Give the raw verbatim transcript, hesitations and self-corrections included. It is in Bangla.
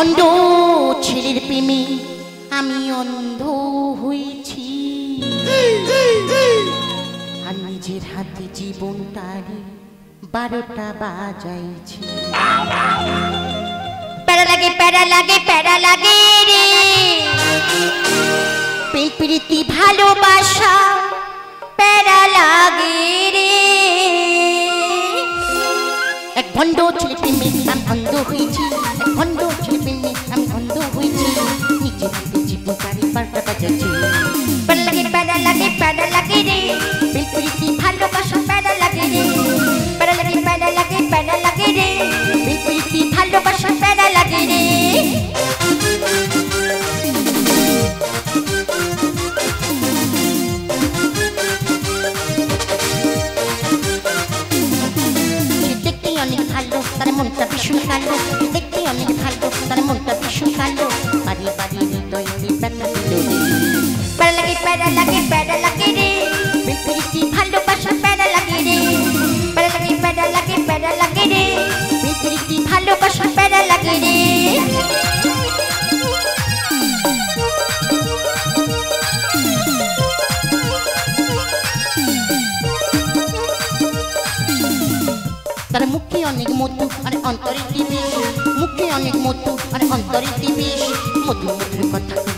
ভণ্ড ছেলের প্রেমে আমি অন্ধ হয়েছি, আর নিজের হাতে জীবন তারি বারোটা বাজাইছি। প্যারা লাগে প্যারা লাগে প্যারা লাগে রে, প্রেম প্রীতি ভালোবাসা প্যারা লাগে রে। এক ভণ্ড ছেলের প্রেমে আমি অন্ধ হয়েছি, এক ভণ্ড ছেলের প্রেমে আমি অন্ধ হয়েছি, নিজের হাতে জীবন তারি বারোটা বাজাইছি। প্যারা লাগে প্যারা লাগে প্যারা লাগে রে, প্রেম প্রীতি ভালোবাসা প্যারা লাগে রে। প্যারা লাগে প্যারা লাগে প্যারা লাগে রে, প্রেম প্রীতি ভালোবাসা প্যারা লাগে রে। মনটা ভীষণ কালো, দেখতে অনেক ভালো, তার মনটা ভীষণ কালো, বাড়ি বাড়ি হৃদয় প্যারা দিল। প্যারা লাগে প্যারা লাগে প্যারা লাগে রে, প্রেম প্রীতি ভালোবাসা প্যারা লাগে রে। প্যারা লাগে প্যারা লাগে প্যারা লাগে রে, প্রেম প্রীতি ভালোবাসা প্যারা লাগে রে। তার মুখে অনেক মধু আর অন্তরে দিবি, মুখে অনেক মধু আর অন্তরে দিবি, মধু মধুর কথা